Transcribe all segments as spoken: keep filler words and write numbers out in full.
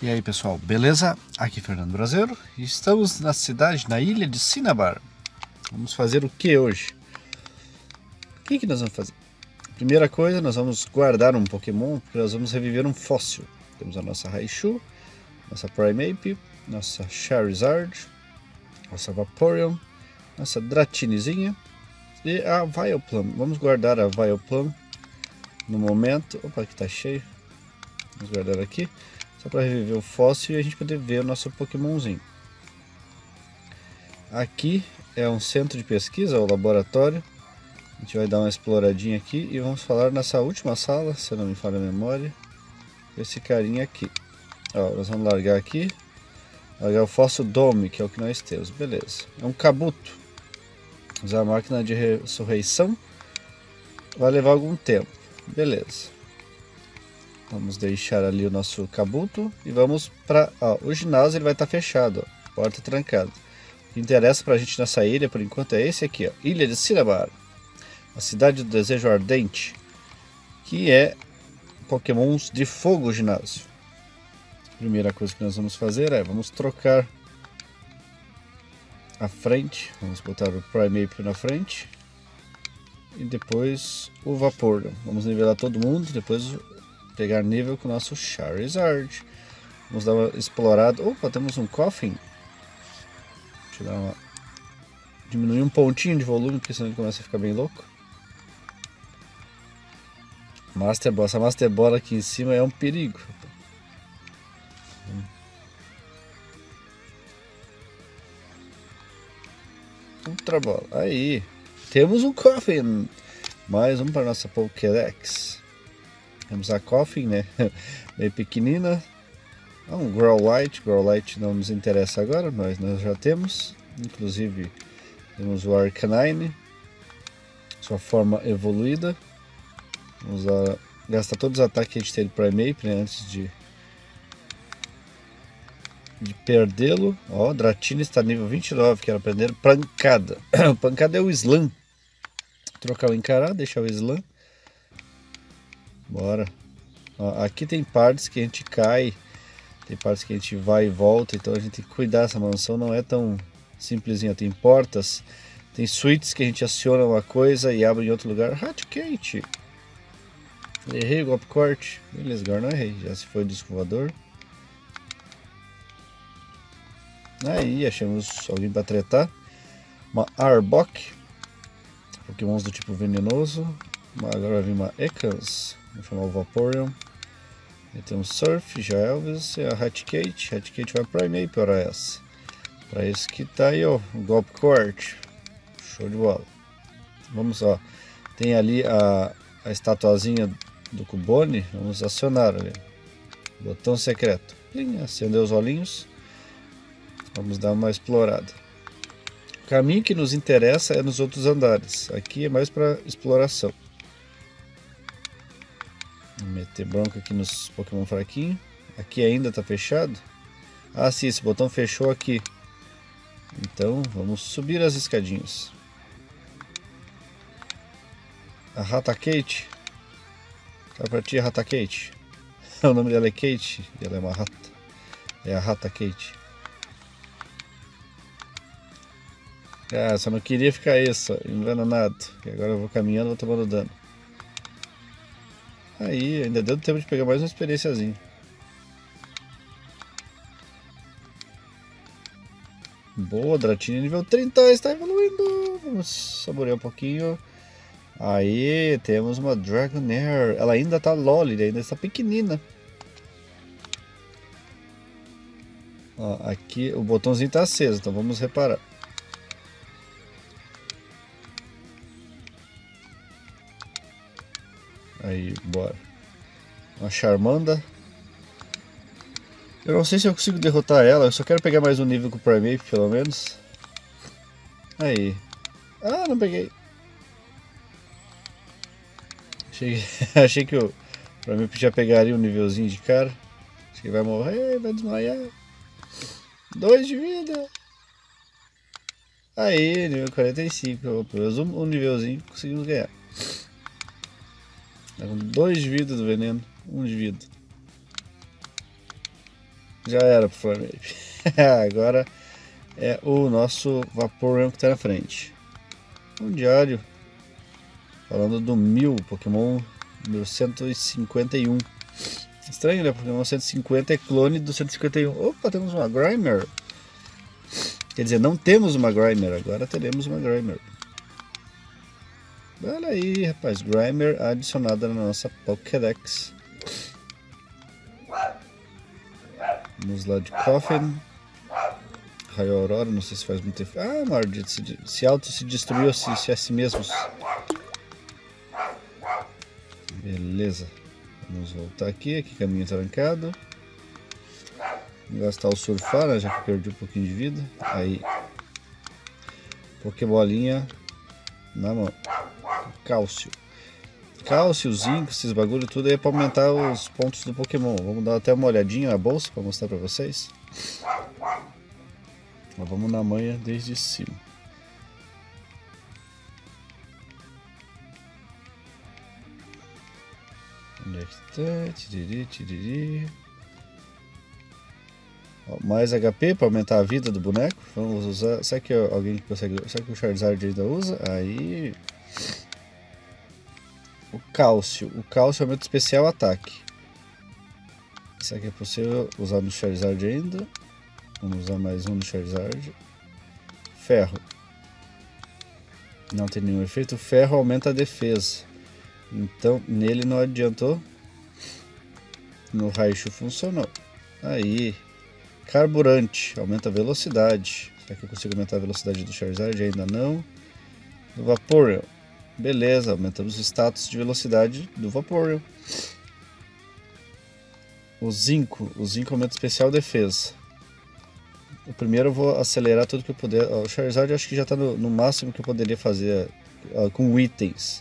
E aí pessoal, beleza? Aqui Fernando Brazeiro. Estamos na cidade, na ilha de Cinnabar. Vamos fazer o que hoje? O que, que nós vamos fazer? Primeira coisa, nós vamos guardar um Pokémon, porque nós vamos reviver um fóssil. Temos a nossa Raichu, nossa Primeape, nossa Charizard, nossa Vaporeon, nossa Dratinizinha e a Vileplume. Vamos guardar a Vileplume no momento. Opa, aqui tá cheio. Vamos guardar aqui. Só para reviver o fóssil e a gente poder ver o nosso Pokémonzinho. Aqui é um centro de pesquisa, o laboratório. A gente vai dar uma exploradinha aqui e vamos falar nessa última sala, se eu não me falha a memória. Esse carinha aqui. Ó, nós vamos largar aqui. Largar o fóssil Dome, que é o que nós temos. Beleza. É um Kabuto. Usar a máquina de ressurreição. Vai levar algum tempo. Beleza. Vamos deixar ali o nosso Kabuto e vamos para o ginásio. Ele vai estar tá fechado, ó, porta trancada. O que interessa para a gente nessa ilha por enquanto é esse aqui, ó, Ilha de Cinnabar, a cidade do desejo ardente, que é Pokémons de fogo ginásio. Primeira coisa que nós vamos fazer é vamos trocar a frente, vamos botar o Primeape na frente e depois o Vapor. Vamos nivelar todo mundo, depois pegar nível com o nosso Charizard. Vamos dar uma explorada. Opa, temos um Koffing. Deixa eu dar uma... diminuir um pontinho de volume, porque senão ele começa a ficar bem louco. Master Ball. Essa Master Ball aqui em cima é um perigo. Ultra Bola. Aí. Temos um Koffing. Mais um para nossa Pokédex. Temos a Koffing, né? Meio pequenina. Ah, um Growlithe. Growlithe não nos interessa agora, mas nós já temos. Inclusive, temos o Arcanine. Sua forma evoluída. Vamos lá, gastar todos os ataques que a gente tem de Primeape, né? Antes de, de perdê-lo. Ó, Dratini está nível vinte e nove. Quero aprender Pancada. Pancada é o Slam. Trocar o Encarar, deixar o Slam. Bora. Ó, aqui tem partes que a gente cai, tem partes que a gente vai e volta, então a gente tem que cuidar. Essa mansão não é tão simplesinha. Tem portas, tem suítes que a gente aciona uma coisa e abre em outro lugar. Hatcate. Errei o golpe corte. Beleza, agora não errei. Já se foi o disco voador. Aí, achamos alguém para tretar. Uma Arbok. Pokémons do tipo venenoso. Agora vai vir uma Ekans. Vou chamar o Vaporeon. Aí tem um Surf, já Elvis, e a Hatcate. Hatcate vai para Primeape para essa. Para isso que tá aí, ó, o golpe corte. Show de bola. Vamos, ó. Tem ali a, a estatuazinha do Cubone. Vamos acionar ali. Botão secreto. Plim, acendeu os olhinhos. Vamos dar uma explorada. O caminho que nos interessa é nos outros andares. Aqui é mais para exploração. Vou meter bronca aqui nos Pokémon fraquinho. Aqui ainda tá fechado. Ah, sim, esse botão fechou aqui. Então vamos subir as escadinhas. A Rattacate. Tá pra ti, a Rattacate. O nome dela é Kate e ela é uma rata. É a Rattacate. Ah, só não queria ficar isso, envenenado. E agora eu vou caminhando, vou tomando dano. Aí, ainda deu tempo de pegar mais uma experiênciazinha. Boa, Dratini nível trinta, está evoluindo. Vamos saborear um pouquinho. Aí, temos uma Dragonair. Ela ainda está loli, ainda está pequenina. Ó, aqui o botãozinho está aceso, então vamos reparar. Aí, bora. Uma Charmanda. Eu não sei se eu consigo derrotar ela. Eu só quero pegar mais um nível com o Primeape, pelo menos. Aí. Ah, não peguei. Achei, achei que o Primeape já pegaria um nívelzinho de cara. Acho que vai morrer, vai desmaiar. Dois de vida. Aí, nível quarenta e cinco. Pelo menos um nívelzinho conseguimos ganhar. Dois de vida do veneno, um de vida. Já era pro Primeape. Agora é o nosso Vaporeon que tá na frente. Um diário falando do mil, Pokémon número cento e cinquenta e um. Estranho, né? Pokémon cento e cinquenta é clone do cento e cinquenta e um. Opa, temos uma Grimer. Quer dizer, não temos uma Grimer, agora teremos uma Grimer. Olha aí, rapaz, Grimer adicionada na nossa Pokédex. Vamos lá de Koffing. Raio Aurora, não sei se faz muito efeito. Ah, maldito, se, se auto se destruiu se, se a si mesmos. Beleza. Vamos voltar aqui, aqui caminho trancado. Vou gastar o surfar, né, já que perdi um pouquinho de vida. Aí, Pokébolinha na mão. Cálcio. Cálcio, zinco, esses bagulho tudo aí é para aumentar os pontos do Pokémon. Vamos dar até uma olhadinha na bolsa para mostrar para vocês. Mas vamos na manha desde cima. Onde é que tá? Tiriri, tiriri. Mais H P para aumentar a vida do boneco. Vamos usar. Será que alguém consegue. Será que o Charizard ainda usa? Aí. O cálcio. O cálcio aumenta especial ataque. Será que é possível usar no Charizard ainda? Vamos usar mais um no Charizard. Ferro. Não tem nenhum efeito. O ferro aumenta a defesa. Então nele não adiantou. No Raichu funcionou. Aí. Carburante, aumenta a velocidade. Será que eu consigo aumentar a velocidade do Charizard? Ainda não. Do Vaporeon. Beleza, aumentamos o status de velocidade do Vaporeon. O Zinco. O Zinco aumenta especial defesa. O primeiro eu vou acelerar tudo que eu puder. O Charizard eu acho que já está no, no máximo que eu poderia fazer uh, com itens.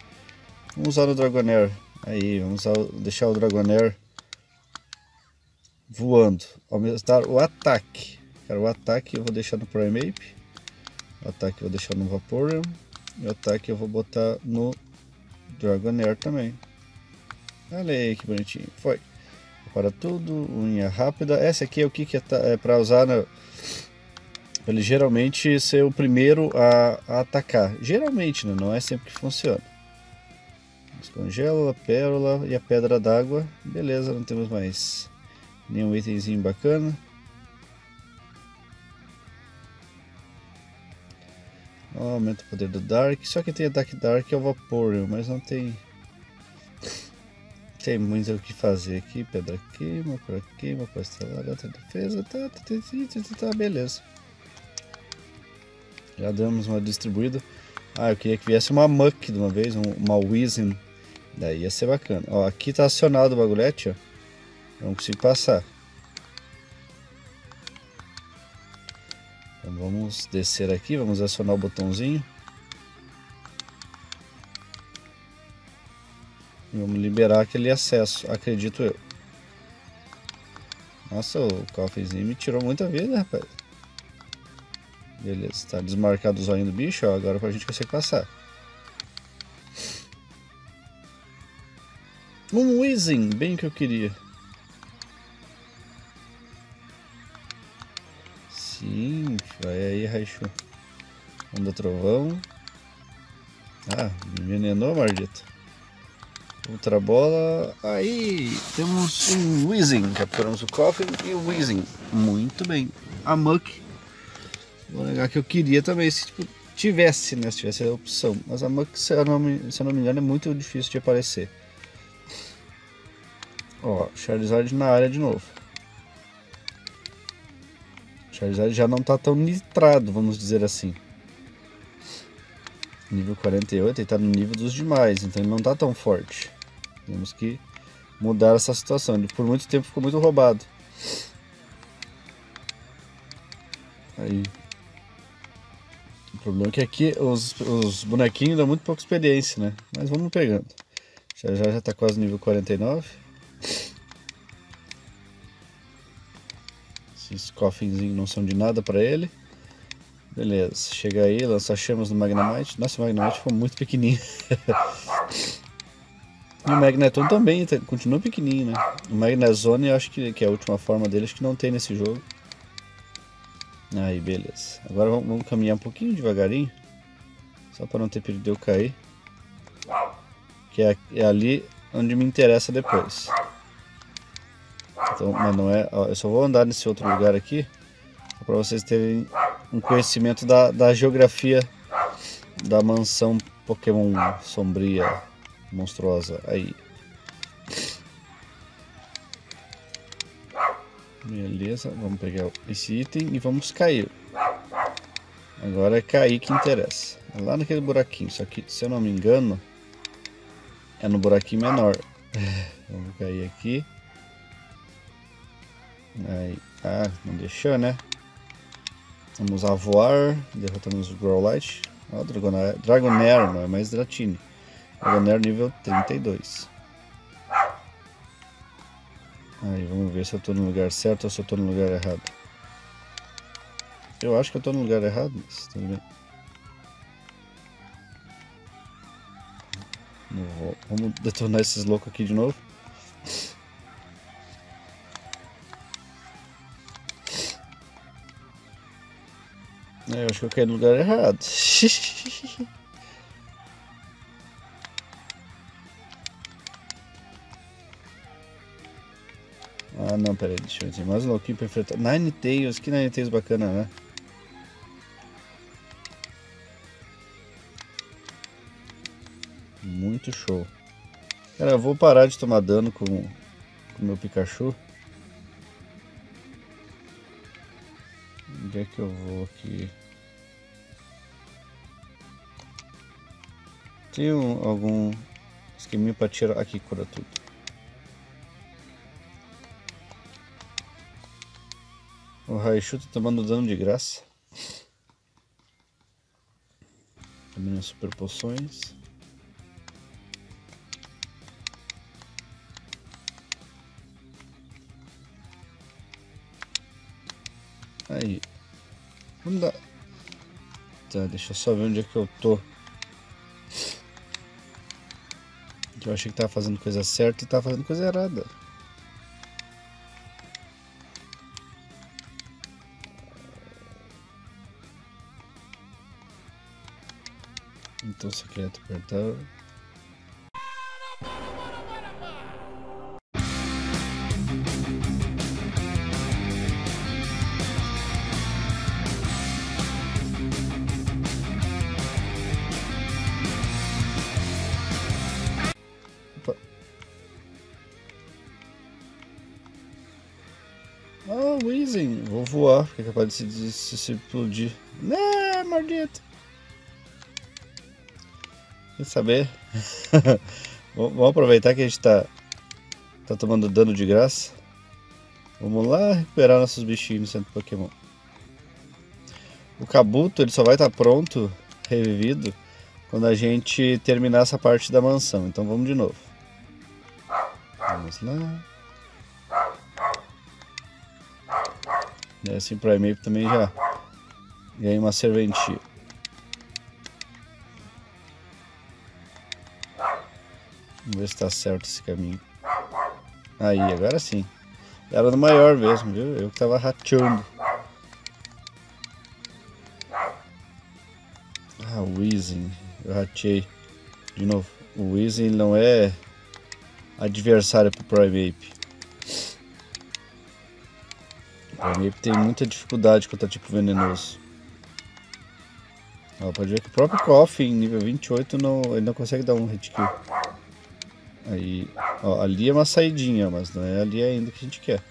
Vamos usar o Dragonair. Aí, vamos usar, deixar o Dragonair voando, aumentar o ataque. Cara, o ataque eu vou deixar no Primeape, o ataque eu vou deixar no Vaporeon e o ataque eu vou botar no Dragonair também. Olha aí que bonitinho, foi. Para tudo, unha rápida. Essa aqui é o que, que é, é para usar, né? Pra ele geralmente ser o primeiro a, a atacar. Geralmente, né? Não é sempre que funciona. Descongela, pérola e a pedra d'água. Beleza, não temos mais nenhum itemzinho bacana. Oh, aumenta o poder do Dark. Só que tem ataque Dark é o Vaporeon, mas não tem tem muito o que fazer aqui. Pedra queima, por aqui, uma coisa lá, outra defesa, tá, tá, tá, tá, beleza. Já demos uma distribuída. Ah, eu queria que viesse uma Muck de uma vez, uma Weezing. Daí ia ser bacana. Ó, aqui tá acionado o bagulhete, ó. Não consigo passar. Então vamos descer aqui, vamos acionar o botãozinho. E vamos liberar aquele acesso, acredito eu. Nossa, o cofrezinho me tirou muita vida, rapaz. Beleza, tá desmarcado o zoinho do bicho, ó, agora pra gente conseguir passar. Um Weezing, bem que eu queria. Sim, vai aí, Raichu. Onda Trovão. Ah, envenenou, maldito. Outra bola. Aí, temos um Weezing. Capturamos o Koffing e o Weezing. Muito bem. A Muck. Vou negar que eu queria também, se tipo, tivesse, né? Se tivesse a opção. Mas a Muck, se eu não me, se eu não me engano, é muito difícil de aparecer. Ó, Charizard na área de novo. Charizard já não está tão nitrado, vamos dizer assim. Nível quarenta e oito, ele está no nível dos demais, então ele não está tão forte. Temos que mudar essa situação, ele por muito tempo ficou muito roubado. Aí. O problema é que aqui os, os bonequinhos dão muito pouca experiência, né? Mas vamos pegando. Charizard já está quase no nível quarenta e nove. Esses coffinzinhos não são de nada pra ele. Beleza, chega aí, lança chamas no Magnemite. Nossa, o Magnemite foi muito pequenininho. E o Magneton também continua pequenininho, né? O Magnezone, eu acho que, que é a última forma dele, acho que não tem nesse jogo. Aí, beleza. Agora vamos, vamos caminhar um pouquinho devagarinho, só para não ter perigo de eu cair. Que é, é ali onde me interessa depois. Então, mas não é... Ó, eu só vou andar nesse outro lugar aqui, para vocês terem um conhecimento da, da geografia da mansão Pokémon sombria, monstruosa. Aí. Beleza, vamos pegar esse item e vamos cair. Agora é cair que interessa. É lá naquele buraquinho, só que se eu não me engano, é no buraquinho menor. Vamos cair aqui. Aí. Ah, não deixou, né? Vamos a voar, derrotamos o Growlithe. Ó, Dragonair, Dragonair, não é mais Dratini. Dragonair nível trinta e dois. Aí, vamos ver se eu tô no lugar certo ou se eu tô no lugar errado. Eu acho que eu tô no lugar errado, mas tudo bem. Vamos detonar esses loucos aqui de novo. Eu acho que eu caí no lugar errado. Ah, não, peraí, deixa eu ver. Mais um louquinho pra enfrentar. Ninetales, que Ninetales bacana, né? Muito show. Cara, eu vou parar de tomar dano com o meu Pikachu. Onde é que eu vou aqui? Tem um, algum esqueminha pra tirar? Aqui, cura tudo. O Raichu tá tomando dano de graça. Também as super poções. Aí. Vamos dar. Tá, deixa eu só ver onde é que eu tô. Eu achei que tava fazendo coisa certa e tava fazendo coisa errada. Então secreto apertar. Ah, Weezing, vou voar, porque é capaz de se, de, se, se explodir. Né, maldito! Quer saber? Vamos aproveitar que a gente tá, tá tomando dano de graça. Vamos lá recuperar nossos bichinhos no centro Pokémon. O Kabuto, ele só vai estar tá pronto, revivido, quando a gente terminar essa parte da mansão. Então vamos de novo. Vamos lá. E assim o Primeape também já ganha uma serventia. Vamos ver se tá certo esse caminho. Aí, agora sim. Era no maior mesmo, viu? Eu que tava rateando. Ah, o Weezing. Eu ratei. De novo, o Weezing não é adversário pro Primeape. O Primeape tem muita dificuldade contra tipo venenoso. Ó, pode ver que o próprio Koffing, nível vinte e oito, não, ele não consegue dar um hit kill. Aí, ó, ali é uma saidinha, mas não é ali ainda que a gente quer.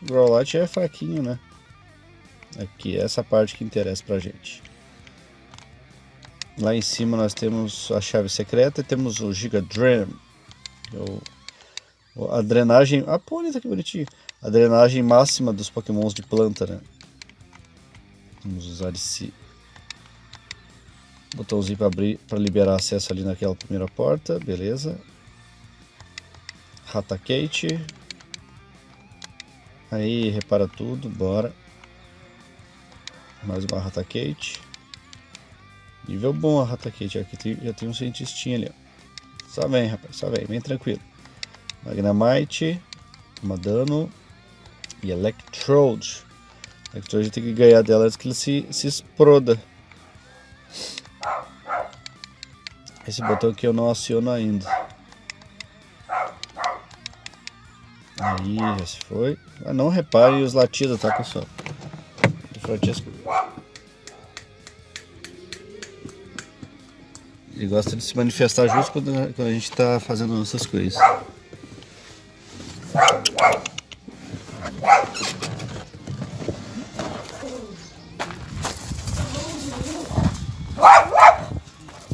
O Growlithe é fraquinho, né? Aqui, é essa parte que interessa pra gente. Lá em cima nós temos a chave secreta e temos o Giga Dram. A drenagem... Ah, pô, olha que bonitinho. A drenagem máxima dos pokémons de planta, né? Vamos usar esse botãozinho para abrir, para liberar acesso ali naquela primeira porta. Beleza. Rattacate. Aí, repara tudo. Bora. Mais uma Rattacate. Nível bom a Rattacate. Aqui tem, já tem um cientistinho ali, ó. Só vem, rapaz, só vem, vem tranquilo. Magnemite, toma dano. E Electrode. Electrode tem que ganhar dela antes que ele se, se exploda. Esse botão aqui eu não aciono ainda. Aí, já se foi. Ah, não reparem os latidos, tá, pessoal? Francesco. Ele gosta de se manifestar justo quando a gente tá fazendo nossas coisas.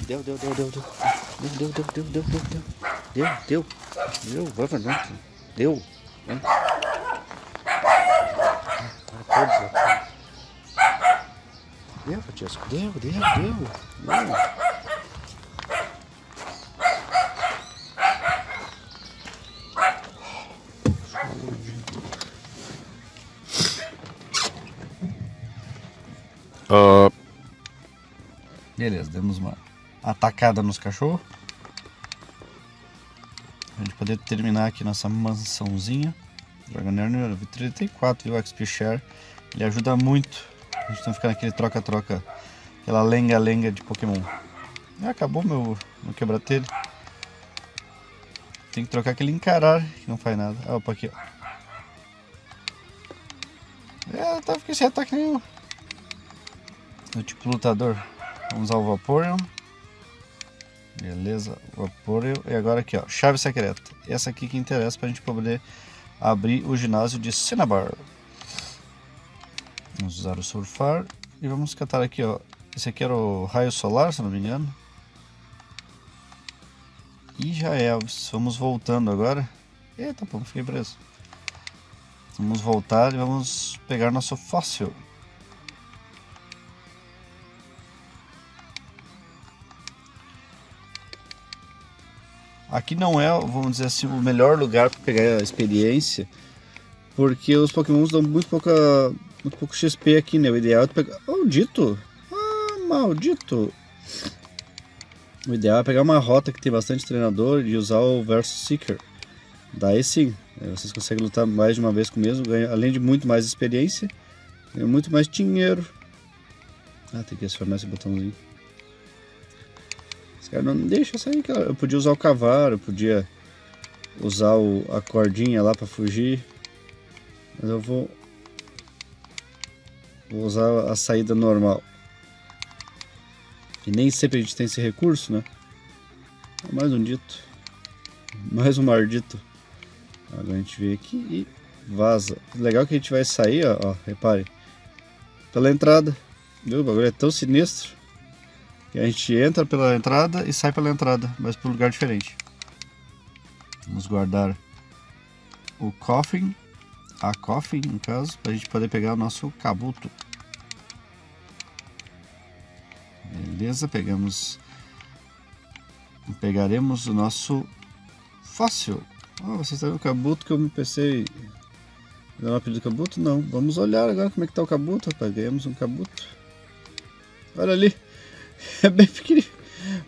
Deu, deu, deu, deu, deu, deu, deu, deu, deu, deu, deu, deu, deu, deu, vai, vai, vai, deu, vai. Deu, Francesco, deu, deu, deu, deu. Uh. Beleza, demos uma atacada nos cachorros. A gente poder terminar aqui nossa mansãozinha. Dragonair nível trinta e quatro, viu? X P Share. Ele ajuda muito. A gente tá ficando naquele troca-troca, aquela lenga-lenga de Pokémon. Ah, acabou meu, meu quebra-telho. Tem que trocar aquele encarar, que não faz nada. Ah, opa, aqui, ó. É, tá ficando sem ataque nenhum. Do tipo lutador. Vamos usar o Vaporeon. Beleza, Vaporeon. E agora aqui, ó, chave secreta. Essa aqui que interessa pra gente poder abrir o ginásio de Cinnabar. Vamos usar o surfar e vamos catar aqui, ó. Esse aqui era o raio solar, se não me engano. E já é, vamos voltando agora. Eita, pô, fiquei preso. Vamos voltar e vamos pegar nosso fóssil. Aqui não é, vamos dizer assim, o melhor lugar para pegar a experiência, porque os Pokémons dão muito pouca... muito pouco X P aqui, né? O ideal é pegar... Oh, Ditto! Ah, maldito! O ideal é pegar uma rota que tem bastante treinador e usar o Versus Seeker. Daí sim, vocês conseguem lutar mais de uma vez com o mesmo, ganha, além de muito mais experiência, ganha muito mais dinheiro. Ah, tem que acionar esse botãozinho. Esse cara não deixa sair, cara. Eu podia usar o cavalo, eu podia usar o, a cordinha lá pra fugir. Mas eu vou... vou usar a saída normal. E nem sempre a gente tem esse recurso, né? Mais um Ditto. Mais um maldito. Agora a gente vem aqui e vaza. Legal que a gente vai sair, ó, ó, repare. Pela entrada. Viu? O bagulho é tão sinistro que a gente entra pela entrada e sai pela entrada, mas para um lugar diferente. Vamos guardar o Koffing. A Koffing, no caso, pra gente poder pegar o nosso Kabuto. Beleza, pegamos. Pegaremos o nosso fóssil. Oh, vocês estão vendo o Kabuto que eu me pensei. Não é o apelido do Kabuto? Não. Vamos olhar agora como é que tá o Kabuto, rapaz. Ganhamos um Kabuto. Olha ali. É bem pequenininho.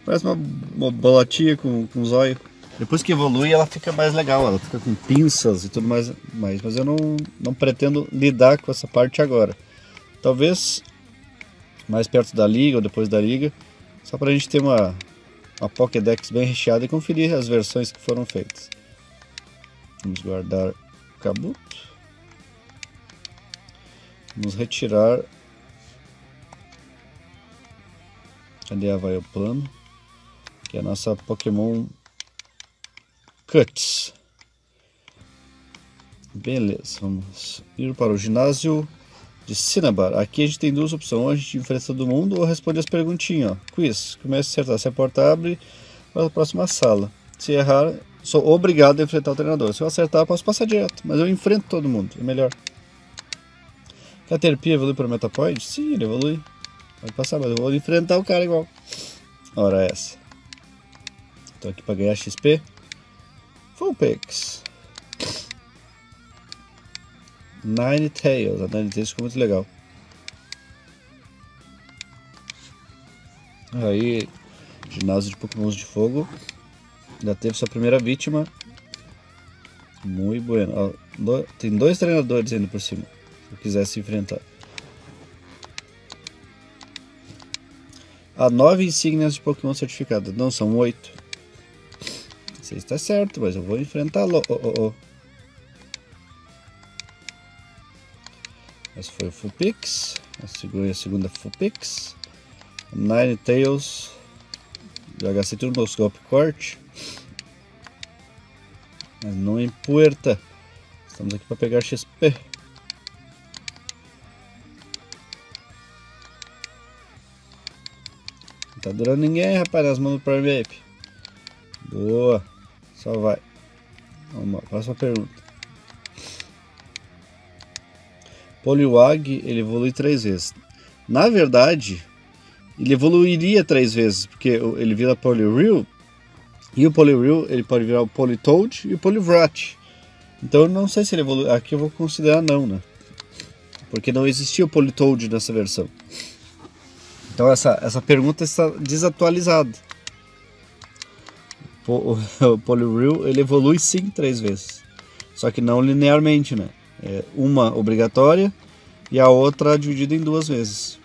Parece uma, uma bolotinha com, com zóio. Depois que evolui ela fica mais legal, ela fica com pinças e tudo mais, mas, mas eu não, não pretendo lidar com essa parte agora. Talvez mais perto da liga ou depois da liga, só para a gente ter uma, uma Pokédex bem recheada e conferir as versões que foram feitas. Vamos guardar o Kabuto. Vamos retirar... Cadê a Vaporeon? Que é a nossa Pokémon... Cuts. Beleza, vamos ir para o ginásio de Cinnabar. Aqui a gente tem duas opções, ou a gente enfrenta todo mundo ou responde as perguntinhas, ó. Quiz, começa a acertar, se a porta abre, para a próxima sala. Se errar, sou obrigado a enfrentar o treinador. Se eu acertar, eu posso passar direto, mas eu enfrento todo mundo, é melhor. Caterpie evolui para o Metapoid? Sim, ele evolui. Pode passar, mas eu vou enfrentar o cara igual. Ora essa. Estou aqui para ganhar X P. Vulpix. Ninetales. A Ninetales ficou muito legal. Aí, ginásio de Pokémons de fogo. Já teve sua primeira vítima. Muito bueno. Ó, do... Tem dois treinadores ainda por cima, se eu quiser se enfrentar. Há nove insígnias de Pokémon certificadas. Não, são oito. Não sei se está certo, mas eu vou enfrentá-lo. Oh, oh, oh. Essa foi o Vulpix. A segunda, a segunda Vulpix. Ninetales. Já gastei tudo no golpe corte. Mas não importa. Estamos aqui para pegar X P. Não tá durando ninguém, rapaz. Nas mãos do Primeape. Boa. Só vai. Vamos lá. Próxima pergunta. Poliwag, ele evolui três vezes. Na verdade, ele evoluiria três vezes, porque ele vira Poliwrath. E o Poliwrath, ele pode virar o Politoad e o Poliwrath. Então eu não sei se ele evolui. Aqui eu vou considerar não, né? Porque não existia o Politoad nessa versão. Então essa, essa pergunta está desatualizada. O, o Poliwrath, ele evolui sim três vezes. Só que não linearmente, né? É uma obrigatória e a outra dividida em duas vezes.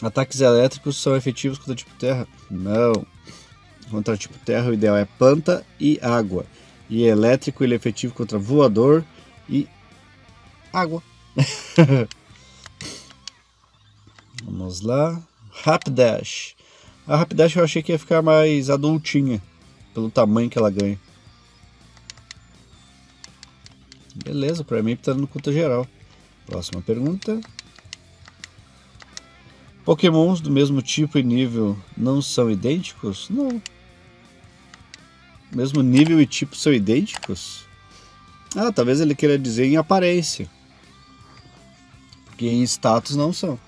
Ataques elétricos são efetivos contra tipo terra? Não. Contra tipo terra o ideal é planta e água. E elétrico ele é efetivo contra voador e água. Vamos lá. Rapidash. A Rapidash eu achei que ia ficar mais adultinha, pelo tamanho que ela ganha. Beleza, para mim tá dando conta geral. Próxima pergunta. Pokémons do mesmo tipo e nível não são idênticos? Não. Mesmo nível e tipo são idênticos? Ah, talvez ele queira dizer em aparência. Porque em status não são.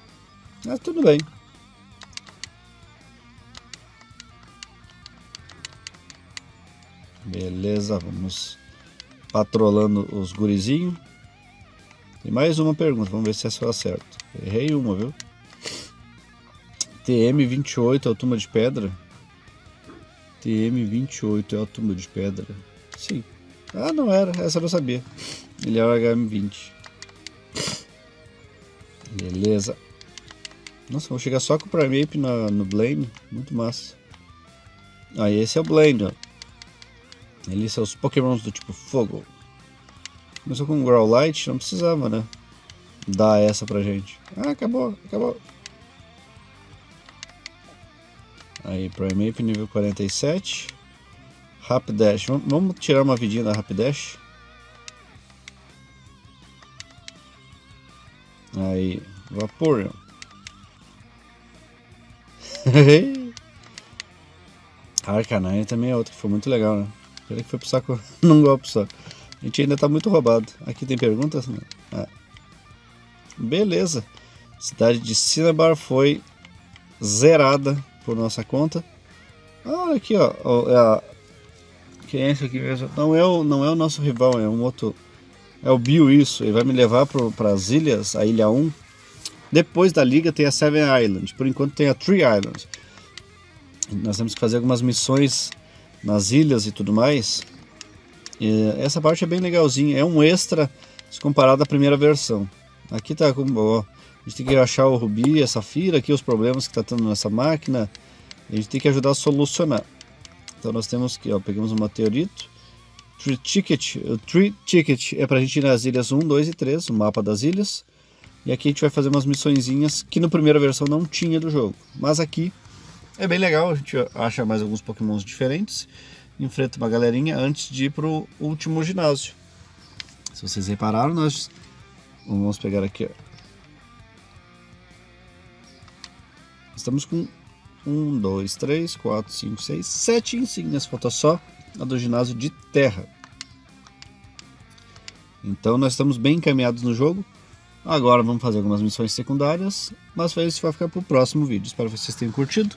Mas tudo bem. Beleza, vamos... patrolando os gurizinhos. E mais uma pergunta, vamos ver se essa foi certa. Errei uma, viu? T M vinte e oito é o túmulo de pedra? T M vinte e oito é o túmulo de pedra? Sim. Ah, não era, essa eu não sabia. Ele era o H M vinte. Beleza. Nossa, vou chegar só com o Primeape na, no Blaine. Muito massa. Ah, e esse é o Blaine, ó. Ele são os Pokémons do tipo fogo. Começou com o Growlithe, não precisava, né? Dar essa pra gente. Ah, acabou, acabou. Aí, Primeape nível quarenta e sete. Rapidash. Vamos, vamos tirar uma vidinha da Rapidash. Aí, Vaporeon. Arcanine também é outra que foi muito legal, né? Peraí que foi pro saco num golpe só. A gente ainda tá muito roubado. Aqui tem perguntas? Ah. Beleza. Cidade de Cinnabar foi zerada por nossa conta. Olha ah, aqui, ó. ó é... Quem é esse aqui mesmo? Não é, o, não é o nosso rival, é um outro. É o Bill, isso. Ele vai me levar pro, pras ilhas, a ilha um. Depois da liga tem a Seven Islands. Por enquanto tem a Three Islands. Nós temos que fazer algumas missões nas ilhas e tudo mais, e essa parte é bem legalzinha, é um extra se comparado à primeira versão. Aqui tá com, ó, a gente tem que achar o rubi e a safira, aqui os problemas que tá tendo nessa máquina, a gente tem que ajudar a solucionar. Então nós temos que, ó, pegamos um meteorito, Tree Ticket, o Tree Ticket é pra gente ir nas ilhas um, dois e três, o mapa das ilhas, e aqui a gente vai fazer umas missõezinhas que na primeira versão não tinha do jogo, mas aqui é bem legal, a gente acha mais alguns pokémons diferentes, enfrenta uma galerinha antes de ir pro último ginásio. Se vocês repararam, nós vamos pegar aqui, ó. Estamos com um, dois, três, quatro, cinco, seis, sete insígnias, falta só a do ginásio de terra. Então nós estamos bem encaminhados no jogo. Agora vamos fazer algumas missões secundárias, mas isso vai ficar para o próximo vídeo. Espero que vocês tenham curtido.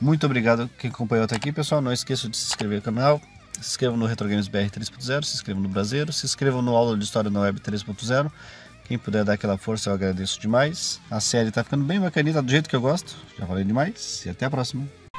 Muito obrigado quem acompanhou até aqui, pessoal. Não esqueça de se inscrever no canal. Se inscrevam no Retrogames B R três ponto zero, se inscrevam no Brazeiro, se inscrevam no Aula de História na Web três ponto zero. Quem puder dar aquela força, eu agradeço demais. A série tá ficando bem bacaninha, tá do jeito que eu gosto. Já falei demais e até a próxima.